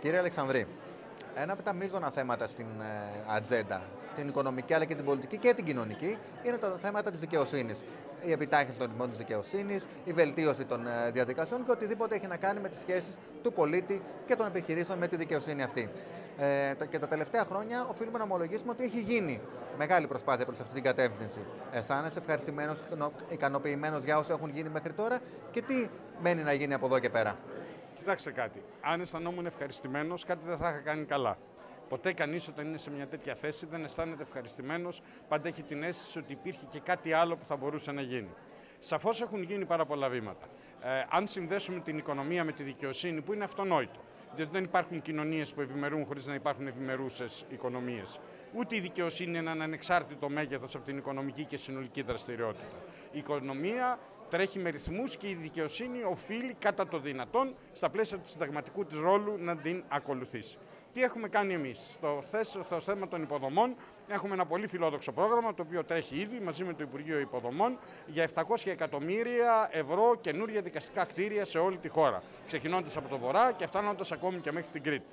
Κύριε Αλεξανδρή, ένα από τα μείζωνα θέματα στην ατζέντα, την οικονομική αλλά και την πολιτική και την κοινωνική, είναι τα θέματα της δικαιοσύνης. Η επιτάχυνση των ρυθμών της δικαιοσύνης, η βελτίωση των διαδικασιών και οτιδήποτε έχει να κάνει με τις σχέσεις του πολίτη και των επιχειρήσεων με τη δικαιοσύνη αυτή. Και τα τελευταία χρόνια οφείλουμε να ομολογήσουμε ότι έχει γίνει μεγάλη προσπάθεια προς αυτή την κατεύθυνση. Αισθάνεσαι ευχαριστημένος, ικανοποιημένος για όσα έχουν γίνει μέχρι τώρα και τι μένει να γίνει από εδώ και πέρα? Κοιτάξτε κάτι. Αν αισθανόμουν ευχαριστημένος, κάτι δεν θα είχα κάνει καλά. Ποτέ κανείς όταν είναι σε μια τέτοια θέση δεν αισθάνεται ευχαριστημένος, πάντα έχει την αίσθηση ότι υπήρχε και κάτι άλλο που θα μπορούσε να γίνει. Σαφώς έχουν γίνει πάρα πολλά βήματα. Αν συνδέσουμε την οικονομία με τη δικαιοσύνη, που είναι αυτονόητο, διότι δεν υπάρχουν κοινωνίες που ευημερούν χωρίς να υπάρχουν ευημερούσες οικονομίες. Ούτε η δικαιοσύνη είναι ένα ανεξάρτητο μέγεθος από την οικονομική και συνολική δραστηριότητα. Η οικονομία τρέχει με ρυθμούς και η δικαιοσύνη οφείλει κατά το δυνατόν στα πλαίσια του συνταγματικού της ρόλου να την ακολουθήσει. Τι έχουμε κάνει εμείς? Στο θέμα των υποδομών έχουμε ένα πολύ φιλόδοξο πρόγραμμα το οποίο τρέχει ήδη μαζί με το Υπουργείο Υποδομών για 700 εκατομμύρια ευρώ καινούργια δικαστικά κτίρια σε όλη τη χώρα, ξεκινώντας από το Βορρά και φτάνοντας ακόμη και μέχρι την Κρήτη.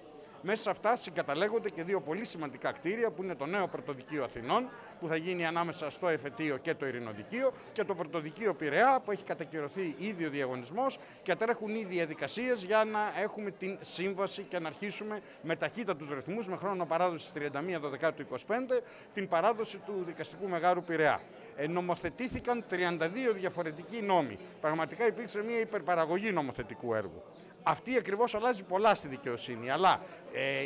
Μέσα σε αυτά συγκαταλέγονται και δύο πολύ σημαντικά κτίρια που είναι το νέο Πρωτοδικείο Αθηνών που θα γίνει ανάμεσα στο Εφετείο και το Ειρηνοδικείο και το Πρωτοδικείο Πειραιά που έχει κατακυρωθεί ήδη ο διαγωνισμός και τρέχουν ήδη διαδικασίες για να έχουμε την σύμβαση και να αρχίσουμε με ταχύτατους ρυθμούς με χρόνο παράδοση 31 του 25 την παράδοση του Δικαστικού Μεγάρου Πειραιά. Νομοθετήθηκαν 32 διαφορετικοί νόμοι. Πραγματικά υπήρξε μια υπερπαραγωγή νομοθετικού έργου. Αυτή ακριβώς αλλάζει πολλά στη δικαιοσύνη, αλλά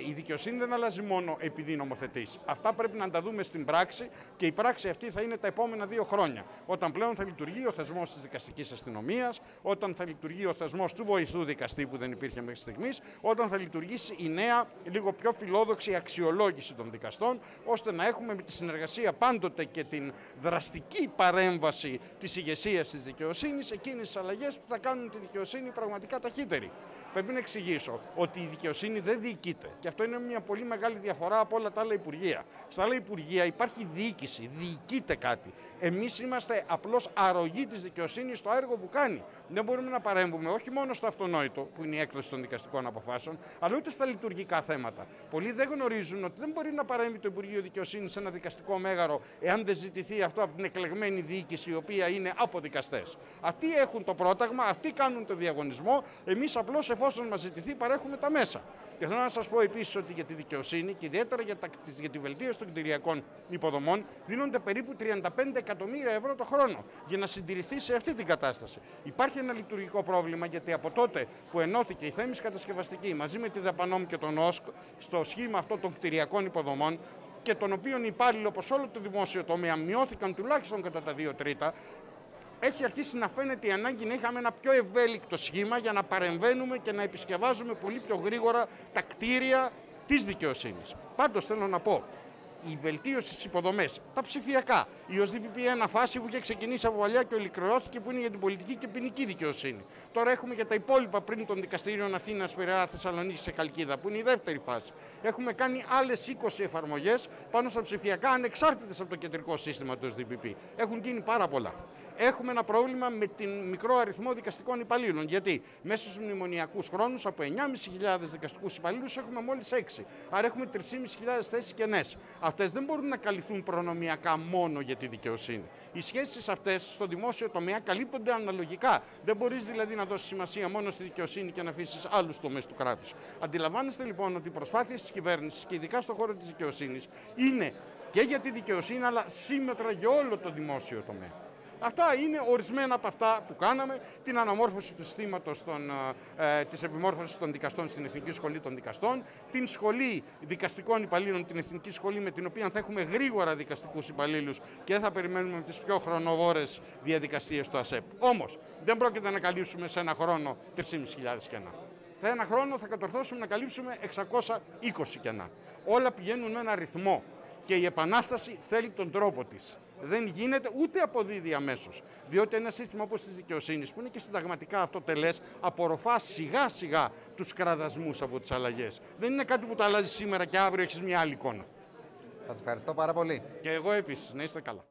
η δικαιοσύνη δεν αλλάζει μόνο επειδή νομοθετείς. Αυτά πρέπει να τα δούμε στην πράξη και η πράξη αυτή θα είναι τα επόμενα 2 χρόνια. Όταν πλέον θα λειτουργεί ο θεσμός της δικαστικής αστυνομίας, όταν θα λειτουργεί ο θεσμός του βοηθού δικαστή που δεν υπήρχε μέχρι στιγμής, όταν θα λειτουργήσει η νέα, λίγο πιο φιλόδοξη αξιολόγηση των δικαστών, ώστε να έχουμε με τη συνεργασία πάντοτε και την δραστική παρέμβαση της ηγεσίας της δικαιοσύνης εκείνες τις αλλαγές που θα κάνουν τη δικαιοσύνη πραγματικά ταχύτερη. Πρέπει να εξηγήσω ότι η δικαιοσύνη δεν διοικείται. Και αυτό είναι μια πολύ μεγάλη διαφορά από όλα τα άλλα υπουργεία. Στα άλλα υπουργεία υπάρχει διοίκηση, διοικείται κάτι. Εμείς είμαστε απλώς αρρωγή της δικαιοσύνης στο έργο που κάνει. Δεν μπορούμε να παρέμβουμε όχι μόνο στο αυτονόητο, που είναι η έκδοση των δικαστικών αποφάσεων, αλλά ούτε στα λειτουργικά θέματα. Πολλοί δεν γνωρίζουν ότι δεν μπορεί να παρέμβει το Υπουργείο Δικαιοσύνης σε ένα δικαστικό μέγαρο, εάν δεν ζητηθεί αυτό από την εκλεγμένη διοίκηση, η οποία είναι από δικαστές. Αυτοί έχουν το πρόταγμα, αυτοί κάνουν το διαγωνισμό, εμείς απλώς εφόσον μας ζητηθεί παρέχουμε τα μέσα. Και θέλω να σας πω επίσης ότι για τη δικαιοσύνη και ιδιαίτερα για τη βελτίωση των κτηριακών υποδομών δίνονται περίπου 35 εκατομμύρια ευρώ το χρόνο για να συντηρηθεί σε αυτή την κατάσταση. Υπάρχει ένα λειτουργικό πρόβλημα γιατί από τότε που ενώθηκε η Θέμης Κατασκευαστική μαζί με τη Δαπανόμ και τον ΟΣΚ στο σχήμα αυτό των κτηριακών υποδομών και των οποίων οι υπάλληλοι όπως όλο το δημόσιο τομέα μειώθηκαν τουλάχιστον κατά τα 2/3. Έχει αρχίσει να φαίνεται η ανάγκη να είχαμε ένα πιο ευέλικτο σχήμα για να παρεμβαίνουμε και να επισκευάζουμε πολύ πιο γρήγορα τα κτίρια της δικαιοσύνης. Πάντως θέλω να πω, η βελτίωση στις υποδομές, τα ψηφιακά, η ΟΣΔΠΠ ένα φάση που είχε ξεκινήσει από παλιά και ολοκληρώθηκε που είναι για την πολιτική και ποινική δικαιοσύνη. Τώρα έχουμε για τα υπόλοιπα πριν των δικαστηρίων Αθήνας, Πειραιά, Θεσσαλονίκης και Καλκίδα, που είναι η δεύτερη φάση. Έχουμε κάνει άλλες 20 εφαρμογές πάνω στα ψηφιακά ανεξάρτητες από το κεντρικό σύστημα του ΟΣΔΠΠ. Έχουν γίνει πάρα πολλά. Έχουμε ένα πρόβλημα με την μικρό αριθμό δικαστικών υπαλλήλων. Γιατί μέσα στους μνημονιακούς χρόνους από 9.500 δικαστικούς υπαλλήλους έχουμε μόλις 6. Άρα έχουμε 3.500 θέσεις κενές. Αυτές δεν μπορούν να καλυφθούν προνομιακά μόνο για τη δικαιοσύνη. Οι σχέσεις αυτές στο δημόσιο τομέα καλύπτονται αναλογικά. Δεν μπορείς δηλαδή να δώσεις σημασία μόνο στη δικαιοσύνη και να αφήσεις άλλους τομείς του κράτους. Αντιλαμβάνεστε λοιπόν ότι οι προσπάθειες της κυβέρνησης και ειδικά στον χώρο της δικαιοσύνης είναι και για τη δικαιοσύνη αλλά σύμμετρα για όλο το δημόσιο τομέα. Αυτά είναι ορισμένα από αυτά που κάναμε, την αναμόρφωση του συστήματος της επιμόρφωσης των δικαστών στην Εθνική Σχολή των Δικαστών, την Σχολή Δικαστικών Υπαλλήλων, την Εθνική Σχολή με την οποία θα έχουμε γρήγορα δικαστικούς υπαλλήλους και δεν θα περιμένουμε τις πιο χρονοβόρες διαδικασίες του ΑΣΕΠ. Όμως δεν πρόκειται να καλύψουμε σε ένα χρόνο 3.500 κενά. Σε ένα χρόνο θα κατορθώσουμε να καλύψουμε 620 κενά. Όλα πηγαίνουν με ένα ρυθμό. Και η επανάσταση θέλει τον τρόπο της. Δεν γίνεται ούτε αποδίδει αμέσως. Διότι ένα σύστημα όπως της δικαιοσύνης, που είναι και συνταγματικά αυτοτελές, απορροφά σιγά σιγά τους κραδασμούς από τις αλλαγές. Δεν είναι κάτι που το αλλάζει σήμερα και αύριο έχεις μια άλλη εικόνα. Σας ευχαριστώ πάρα πολύ. Και εγώ επίσης. Να είστε καλά.